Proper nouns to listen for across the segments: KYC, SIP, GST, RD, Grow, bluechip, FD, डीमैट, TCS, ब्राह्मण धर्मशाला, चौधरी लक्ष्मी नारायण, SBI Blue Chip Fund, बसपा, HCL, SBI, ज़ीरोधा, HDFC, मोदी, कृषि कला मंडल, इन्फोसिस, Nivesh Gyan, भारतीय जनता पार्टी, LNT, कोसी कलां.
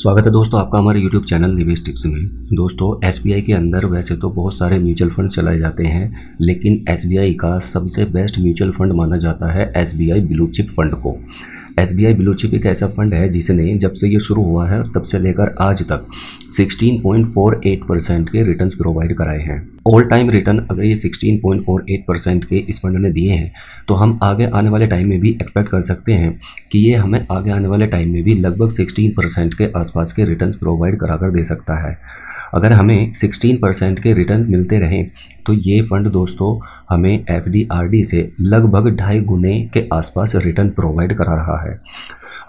स्वागत है दोस्तों आपका हमारे YouTube चैनल निवेश टिप्स में। दोस्तों SBI के अंदर वैसे तो बहुत सारे म्यूचुअल फंड चलाए जाते हैं, लेकिन SBI का सबसे बेस्ट म्यूचुअल फंड माना जाता है SBI ब्लू चिप फंड को। SBI ब्लू चिप एक ऐसा फंड है जिसने जब से ये शुरू हुआ है तब से लेकर आज तक 16.48% के रिटर्न्स प्रोवाइड कराए हैं। ऑल टाइम रिटर्न अगर ये 16.48% के इस फंड ने दिए हैं तो हम आगे आने वाले टाइम में भी एक्सपेक्ट कर सकते हैं कि ये हमें आगे आने वाले टाइम में भी लगभग 16% के आसपास के रिटर्न्स प्रोवाइड कराकर दे सकता है। अगर हमें 16% के रिटर्न मिलते रहें तो ये फंड दोस्तों हमें FD RD से लगभग 2.5 गुने के आसपास रिटर्न प्रोवाइड करा रहा है।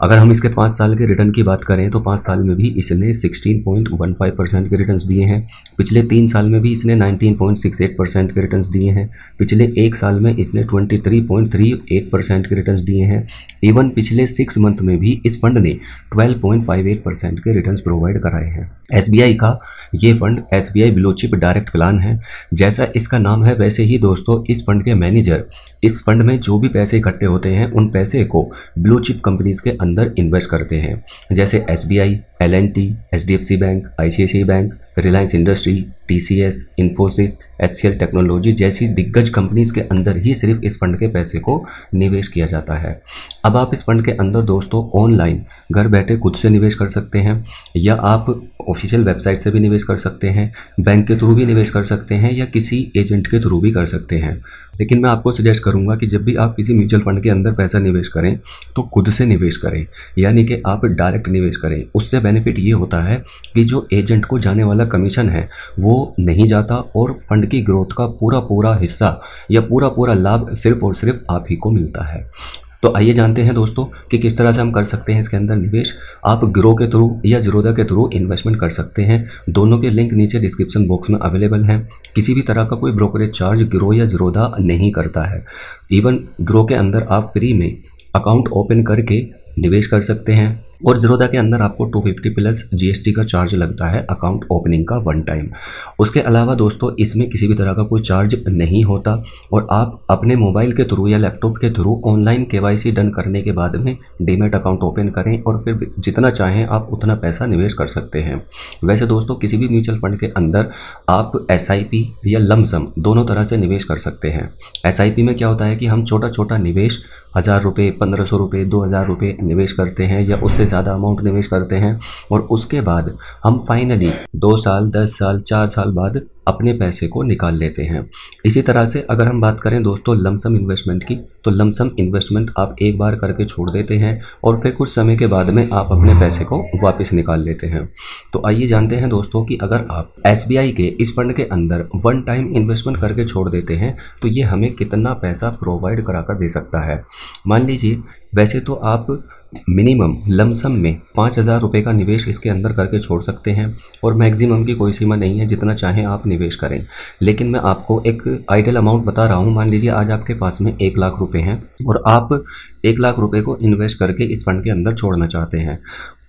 अगर हम इसके 5 साल के रिटर्न की बात करें तो 5 साल में भी इसने 16.15% के रिटर्न्स दिए हैं। पिछले 3 साल में भी इसने 19.68% के रिटर्न्स दिए हैं। पिछले 1 साल में इसने 23.38% के रिटर्न्स दिए हैं। इवन पिछले 6 मंथ में भी इस फंड ने 12.58% के रिटर्न्स प्रोवाइड कराए हैं। SBI का ये fund SBI blue chip direct plan है। जैसा इसका नाम है वैसे ही दोस्तों इस फंड के मैनेजर इस फंड में जो भी पैसे इकट्ठे होते हैं उन पैसे को ब्लू चिप कंपनीज के अंदर इन्वेस्ट करते हैं, जैसे SBI, LNT, HDFC bank, ICICI bank, Reliance industry, TCS, इन्फोसिस, HCL technology जैसी दिग्गज कंपनीज के अंदर ही सिर्फ इस फंड के पैसे को निवेश किया जाता है। अब आप इस फंड के अंदर दोस्तों ऑनलाइन घर बैठे खुद से निवेश कर सकते हैं, या आप ऑफिशियल वेबसाइट से भी निवेश कर सकते हैं, बैंक के थ्रू भी निवेश कर सकते हैं, या किसी एजेंट के थ्रू भी कर सकते हैं। लेकिन मैं आपको सजेस्ट करूंगा कि जब भी आप किसी म्यूचुअल फंड के अंदर पैसा निवेश करें तो खुद से निवेश करें, यानी कि आप डायरेक्ट निवेश करें। उससे बेनिफिट ये होता है कि जो एजेंट को जाने वाला कमीशन है वो नहीं जाता और फंड की ग्रोथ का पूरा हिस्सा या पूरा लाभ सिर्फ और सिर्फ आप ही को मिलता है। तो आइए जानते हैं दोस्तों कि किस तरह से हम कर सकते हैं इसके अंदर निवेश। आप ग्रो के थ्रू या ज़ीरोधा के थ्रू इन्वेस्टमेंट कर सकते हैं। दोनों के लिंक नीचे डिस्क्रिप्शन बॉक्स में अवेलेबल हैं। किसी भी तरह का कोई ब्रोकरेज चार्ज ग्रो या ज़ीरोधा नहीं करता है। इवन ग्रो के अंदर आप फ्री में अकाउंट ओपन करके निवेश कर सकते हैं, और ज़ीरोधा के अंदर आपको 250 प्लस GST का चार्ज लगता है अकाउंट ओपनिंग का, वन टाइम। उसके अलावा दोस्तों इसमें किसी भी तरह का कोई चार्ज नहीं होता, और आप अपने मोबाइल के थ्रू या लैपटॉप के थ्रू ऑनलाइन KYC डन करने के बाद में डीमैट अकाउंट ओपन करें और फिर जितना चाहें आप उतना पैसा निवेश कर सकते हैं। वैसे दोस्तों किसी भी म्यूचुअल फंड के अंदर आप SIP या लमसम दोनों तरह से निवेश कर सकते हैं। SIP में क्या होता है कि हम छोटा निवेश 1000 रुपये, 1500 रुपये, 2000 रुपये निवेश करते हैं या उससे ज़्यादा अमाउंट निवेश करते हैं, और उसके बाद हम फाइनली 2 साल, 10 साल, 4 साल बाद अपने पैसे को निकाल लेते हैं। इसी तरह से अगर हम बात करें दोस्तों लमसम इन्वेस्टमेंट की, तो लमसम इन्वेस्टमेंट आप एक बार करके छोड़ देते हैं और फिर कुछ समय के बाद में आप अपने पैसे को वापस निकाल लेते हैं। तो आइए जानते हैं दोस्तों कि अगर आप SBI के इस फंड के अंदर वन टाइम इन्वेस्टमेंट करके छोड़ देते हैं तो ये हमें कितना पैसा प्रोवाइड करा कर दे सकता है। मान लीजिए वैसे तो आप मिनिमम लमसम में 5000 रुपये का निवेश इसके अंदर करके छोड़ सकते हैं, और मैक्सिमम की कोई सीमा नहीं है, जितना चाहें आप निवेश करें। लेकिन मैं आपको एक आइडियल अमाउंट बता रहा हूँ। मान लीजिए आज आपके पास में 1 लाख रुपये हैं और आप 1 लाख रुपये को इन्वेस्ट करके इस फंड के अंदर छोड़ना चाहते हैं।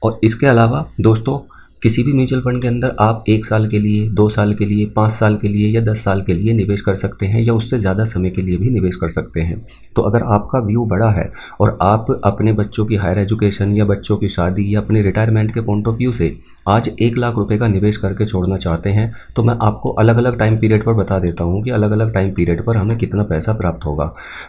और इसके अलावा दोस्तों किसी भी म्यूचुअल फंड के अंदर आप 1 साल के लिए, 2 साल के लिए, 5 साल के लिए या 10 साल के लिए निवेश कर सकते हैं, या उससे ज़्यादा समय के लिए भी निवेश कर सकते हैं। तो अगर आपका व्यू बड़ा है और आप अपने बच्चों की हायर एजुकेशन या बच्चों की शादी या अपने रिटायरमेंट के पॉइंट ऑफ व्यू से आज 1 लाख रुपये का निवेश करके छोड़ना चाहते हैं, तो मैं आपको अलग अलग टाइम पीरियड पर बता देता हूँ कि अलग अलग टाइम पीरियड पर हमें कितना पैसा प्राप्त होगा।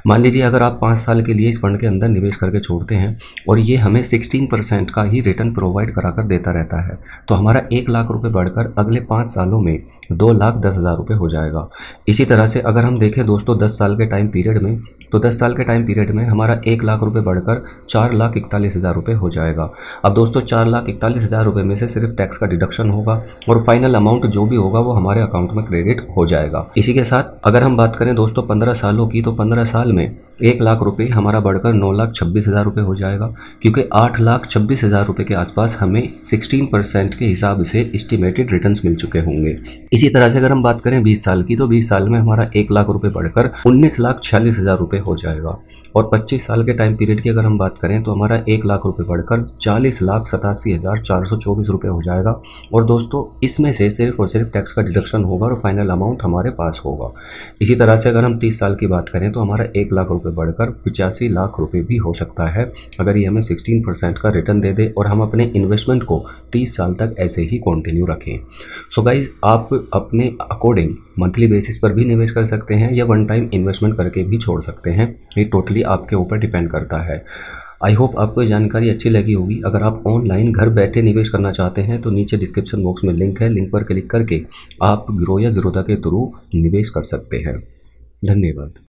मान लीजिए अगर आप 5 साल के लिए इस फंड के अंदर निवेश करके छोड़ते हैं और ये हमें 16% का ही रिटर्न प्रोवाइड करा कर देता रहता है, तो हमारा 1 लाख रुपये बढ़कर अगले 5 सालों में 2,10,000 रुपये हो जाएगा। इसी तरह से अगर हम देखें दोस्तों 10 साल के टाइम पीरियड में, तो 10 साल के टाइम पीरियड में हमारा 1 लाख रुपये बढ़कर 4,41,000 रुपये हो जाएगा। अब दोस्तों 4,41,000 रुपये में से सिर्फ टैक्स का डिडक्शन होगा और फाइनल अमाउंट जो भी होगा वो हमारे अकाउंट में क्रेडिट हो जाएगा। इसी के साथ अगर हम बात करें दोस्तों 15 सालों की, तो 15 साल में 1 लाख रुपये हमारा बढ़कर 9,26,000 रुपये हो जाएगा, क्योंकि 8,26,000 रुपये के आसपास हमें 16% के हिसाब से एस्टिमेटेड रिटर्न्स मिल चुके होंगे। इसी तरह से अगर हम बात करें 20 साल की, तो 20 साल में हमारा 1 लाख रुपये बढ़कर 19,46,000 रुपये हो जाएगा। और 25 साल के टाइम पीरियड की अगर हम बात करें तो हमारा 1 लाख रुपये बढ़कर 40,87,424 रुपये हो जाएगा। और दोस्तों इसमें से सिर्फ और सिर्फ टैक्स का डिडक्शन होगा और फाइनल अमाउंट हमारे पास होगा। इसी तरह से अगर हम 30 साल की बात करें तो हमारा 1 लाख रुपये बढ़कर 85 लाख रुपये भी हो सकता है अगर ये हमें 16% का रिटर्न दे दे और हम अपने इन्वेस्टमेंट को 30 साल तक ऐसे ही कंटिन्यू रखें। सो गाइज आप अपने अकॉर्डिंग मंथली बेसिस पर भी निवेश कर सकते हैं या वन टाइम इन्वेस्टमेंट करके भी छोड़ सकते हैं, ये टोटली आपके ऊपर डिपेंड करता है। आई होप आपको ये जानकारी अच्छी लगी होगी। अगर आप ऑनलाइन घर बैठे निवेश करना चाहते हैं तो नीचे डिस्क्रिप्शन बॉक्स में लिंक है, लिंक पर क्लिक करके आप ग्रो या ज़ीरोधा के थ्रू निवेश कर सकते हैं। धन्यवाद।